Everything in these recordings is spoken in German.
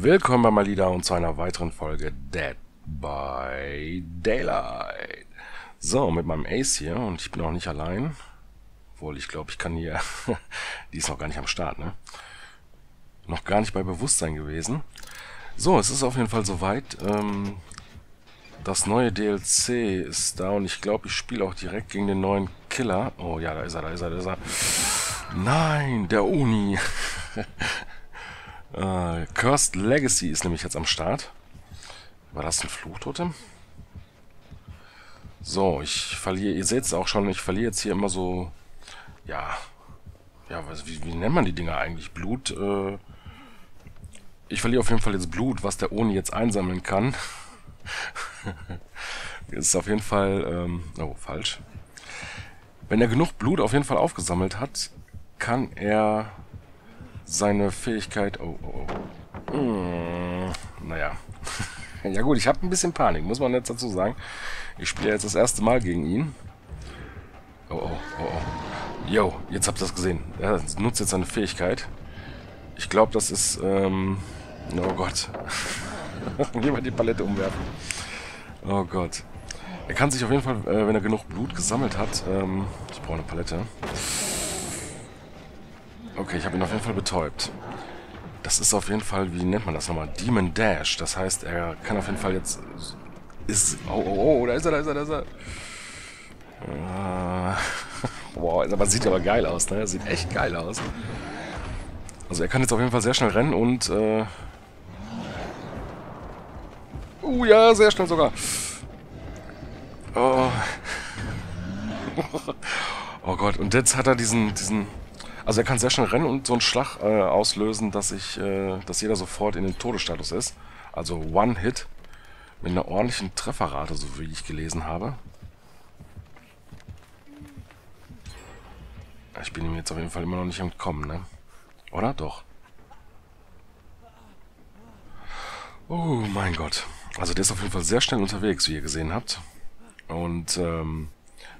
Willkommen bei Malida und zu einer weiteren Folge Dead by Daylight. So, mit meinem Ace hier und ich bin auch nicht allein. Obwohl, ich glaube, ich kann hier... Die ist noch gar nicht am Start, ne? Noch gar nicht bei Bewusstsein gewesen. So, es ist auf jeden Fall soweit. Das neue DLC ist da und ich glaube, ich spiele auch direkt gegen den neuen Killer. Oh ja, da ist er, da ist er, da ist er. Nein, der Oni. Cursed Legacy ist nämlich jetzt am Start. War das ein Fluchtotem? So, ich verliere, ihr seht es auch schon, ich verliere jetzt hier immer so, ja, wie nennt man die Dinger eigentlich? Blut, ich verliere auf jeden Fall jetzt Blut, was der Oni jetzt einsammeln kann. Ist auf jeden Fall, oh, falsch. Wenn er genug Blut auf jeden Fall aufgesammelt hat, kann er seine Fähigkeit... Oh. Naja. Ja gut, ich habe ein bisschen Panik, muss man jetzt dazu sagen. Ich spiele jetzt das erste Mal gegen ihn. Oh. Yo, jetzt habt ihr das gesehen. Er nutzt jetzt seine Fähigkeit. Ich glaube, das ist... oh Gott. Lieber die Palette umwerfen. Oh Gott. Er kann sich auf jeden Fall, wenn er genug Blut gesammelt hat... ich brauche eine Palette. Okay, ich habe ihn auf jeden Fall betäubt. Das ist auf jeden Fall, wie nennt man das nochmal? Demon Dash. Das heißt, er kann auf jeden Fall jetzt... Ist... Oh, da ist er. Wow, aber sieht aber geil aus, ne? Sieht echt geil aus. Also er kann jetzt auf jeden Fall sehr schnell rennen und... ja, sehr schnell sogar. Oh. Oh Gott, und jetzt hat er diesen... Also er kann sehr schnell rennen und so einen Schlag auslösen, dass jeder sofort in den Todesstatus ist. Also One-Hit mit einer ordentlichen Trefferrate, so wie ich gelesen habe. Ich bin ihm jetzt auf jeden Fall immer noch nicht entkommen, ne? Oder? Doch. Oh mein Gott. Also der ist auf jeden Fall sehr schnell unterwegs, wie ihr gesehen habt. Und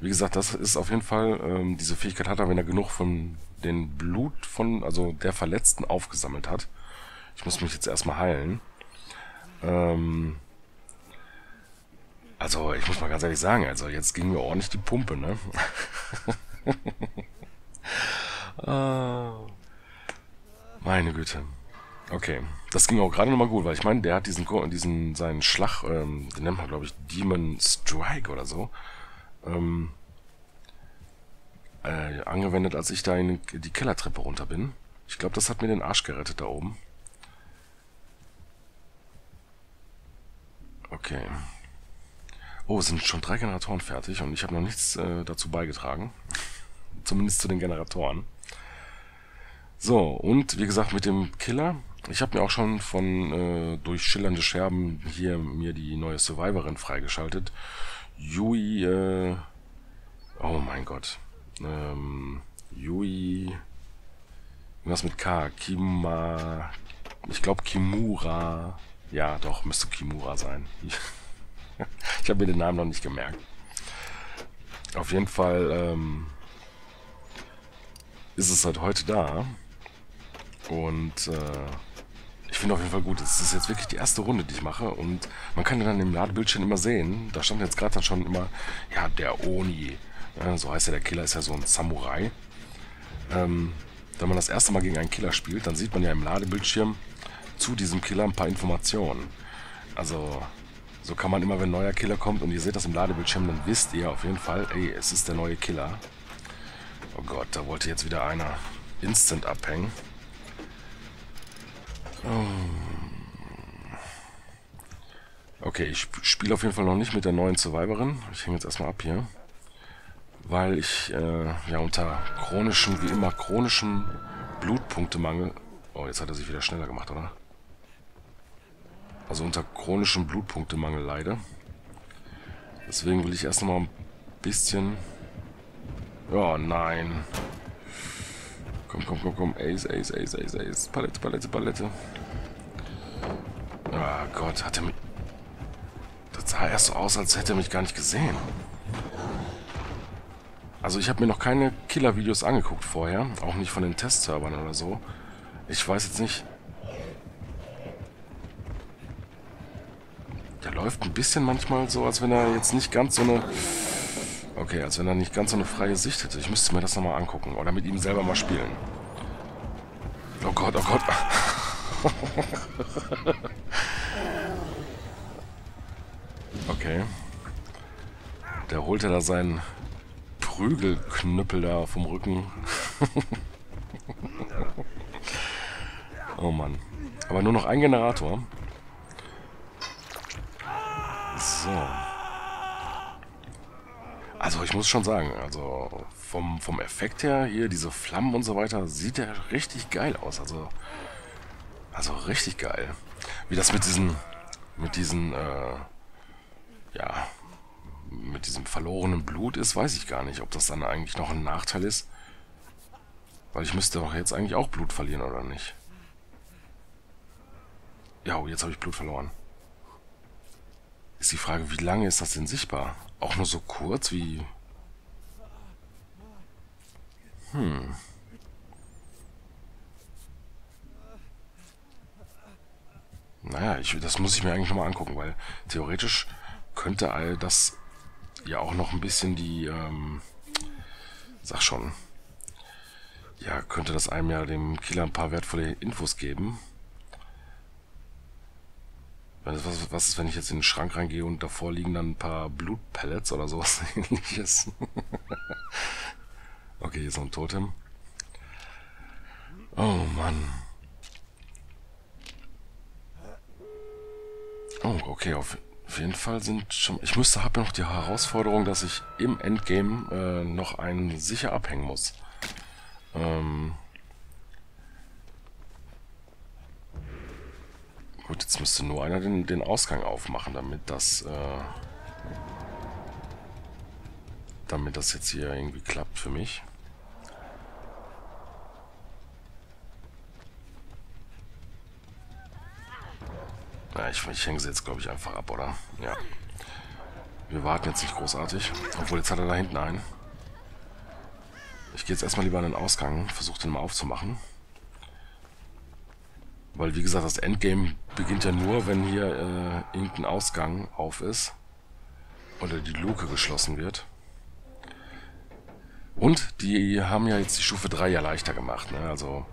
wie gesagt, das ist auf jeden Fall, diese Fähigkeit hat er, wenn er genug von... den Blut von, also der Verletzten aufgesammelt hat. Ich muss mich jetzt erstmal heilen. Also, ich muss mal ganz ehrlich sagen, also jetzt ging mir ordentlich die Pumpe, ne? Meine Güte. Okay, das ging auch gerade nochmal gut, weil ich meine, der hat seinen Schlag, den nennt man, glaube ich, Demon Strike oder so, angewendet, als ich da in die Kellertreppe runter bin. Ich glaube, das hat mir den Arsch gerettet da oben. Okay. Oh, es sind schon 3 Generatoren fertig und ich habe noch nichts dazu beigetragen. Zumindest zu den Generatoren. So, und wie gesagt, mit dem Killer. Ich habe mir auch schon von durch schillernde Scherben hier mir die neue Survivorin freigeschaltet. Yui, oh mein Gott. Yui, irgendwas mit K, ich glaube Kimura, ja doch, müsste Kimura sein. Ich habe mir den Namen noch nicht gemerkt. Auf jeden Fall ist es seit heute da und ich finde auf jeden Fall gut, es ist jetzt wirklich die erste Runde, die ich mache und man kann dann im Ladebildschirm immer sehen, da stand jetzt gerade dann schon immer, ja der Oni. Ja, so heißt ja, der Killer ist ja so ein Samurai. Wenn man das erste Mal gegen einen Killer spielt, dann sieht man ja im Ladebildschirm zu diesem Killer ein paar Informationen. Also, so kann man immer, wenn ein neuer Killer kommt und ihr seht das im Ladebildschirm, dann wisst ihr auf jeden Fall, ey, es ist der neue Killer. Oh Gott, da wollte jetzt wieder einer instant abhängen. Okay, ich spiele auf jeden Fall noch nicht mit der neuen Survivorin. Ich hänge jetzt erstmal ab hier. Weil ich ja unter chronischem, wie immer, chronischem Blutpunktemangel... Oh, jetzt hat er sich wieder schneller gemacht, oder? Also unter chronischem Blutpunktemangel leide. Deswegen will ich erst noch mal ein bisschen... Oh, nein. Komm. Ace. Palette. Ah, Gott, hat er mich... Das sah erst so aus, als hätte er mich gar nicht gesehen. Also ich habe mir noch keine Killer-Videos angeguckt vorher, auch nicht von den Test-Servern oder so. Ich weiß jetzt nicht... wirft ein bisschen manchmal so, als wenn er jetzt nicht ganz so eine... Okay, als wenn er nicht ganz so eine freie Sicht hätte. Ich müsste mir das nochmal angucken oder mit ihm selber mal spielen. Oh Gott, oh Gott. Okay. Der holt ja da seinen Prügelknüppel da vom Rücken. Oh Mann. Aber nur noch ein Generator. So. Also ich muss schon sagen, also vom Effekt her, hier diese Flammen und so weiter, sieht der richtig geil aus. Also richtig geil. Wie das mit diesem verlorenen Blut ist, weiß ich gar nicht, ob das dann eigentlich noch ein Nachteil ist. Weil ich müsste doch jetzt eigentlich auch Blut verlieren, oder nicht? Ja, jetzt habe ich Blut verloren. Ist die Frage, wie lange ist das denn sichtbar? Auch nur so kurz wie... Naja, das muss ich mir eigentlich nochmal angucken, weil theoretisch könnte all das ja auch noch ein bisschen die, könnte das einem ja dem Killer ein paar wertvolle Infos geben. Was ist, wenn ich jetzt in den Schrank reingehe und davor liegen dann ein paar Blutpellets oder sowas ähnliches? Okay, hier ist noch ein Totem. Oh Mann. Oh, okay, auf jeden Fall sind schon... Ich habe noch die Herausforderung, dass ich im Endgame noch einen sicher abhängen muss. Gut, jetzt müsste nur einer den Ausgang aufmachen, damit das jetzt hier irgendwie klappt für mich. Ja, ich hänge sie jetzt, glaube ich, einfach ab, oder? Ja. Wir warten jetzt nicht großartig. Obwohl, jetzt hat er da hinten einen. Ich gehe jetzt erstmal lieber an den Ausgang, versuche den mal aufzumachen. Weil, wie gesagt, das Endgame beginnt ja nur, wenn hier irgendein Ausgang auf ist. Oder die Luke geschlossen wird. Und die haben ja jetzt die Stufe 3 ja leichter gemacht, ne? Also,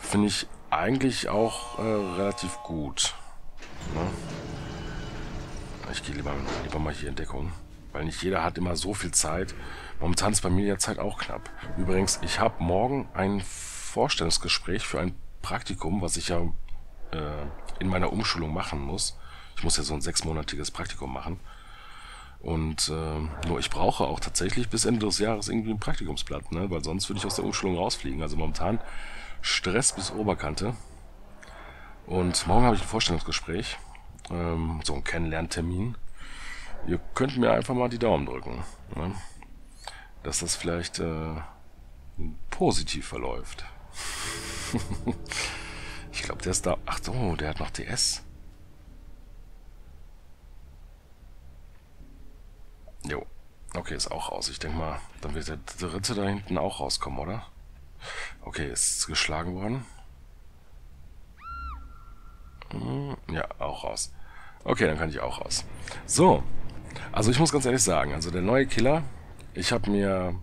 finde ich eigentlich auch relativ gut. Ne? Ich gehe lieber mal hier in Deckung. Weil nicht jeder hat immer so viel Zeit. Momentan ist bei mir ja Zeit auch knapp. Übrigens, ich habe morgen ein Vorstellungsgespräch für ein Praktikum, was ich ja in meiner Umschulung machen muss. Ich muss ja so ein 6-monatiges Praktikum machen. Und nur ich brauche auch tatsächlich bis Ende des Jahres irgendwie ein Praktikumsblatt, ne? Weil sonst würde ich aus der Umschulung rausfliegen. Also momentan Stress bis Oberkante. Und morgen habe ich ein Vorstellungsgespräch. So ein Kennenlerntermin. Ihr könnt mir einfach mal die Daumen drücken, ne? Dass das vielleicht positiv verläuft. Ich glaube, der ist da... Ach so, der hat noch DS. Jo. Okay, ist auch raus. Ich denke mal, dann wird der dritte da hinten auch rauskommen, oder? Okay, ist geschlagen worden. Ja, auch raus. Okay, dann kann ich auch raus. So. Also ich muss ganz ehrlich sagen, also der neue Killer, ich habe mir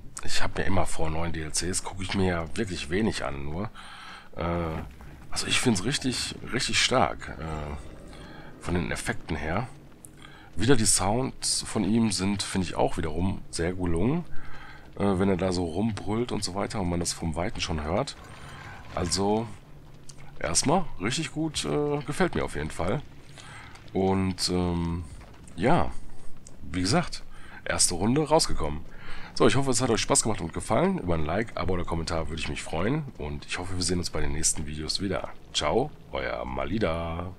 immer vor neuen DLCs, gucke ich mir ja wirklich wenig an, nur. Also ich finde es richtig, richtig stark. Von den Effekten her. Wieder die Sounds von ihm sind, finde ich, auch wiederum sehr gelungen. Wenn er da so rumbrüllt und so weiter und man das vom Weiten schon hört. Also erstmal richtig gut, gefällt mir auf jeden Fall. Und ja, wie gesagt, erste Runde rausgekommen. So, ich hoffe, es hat euch Spaß gemacht und gefallen. Über ein Like, Abo oder Kommentar würde ich mich freuen. Und ich hoffe, wir sehen uns bei den nächsten Videos wieder. Ciao, euer Malida.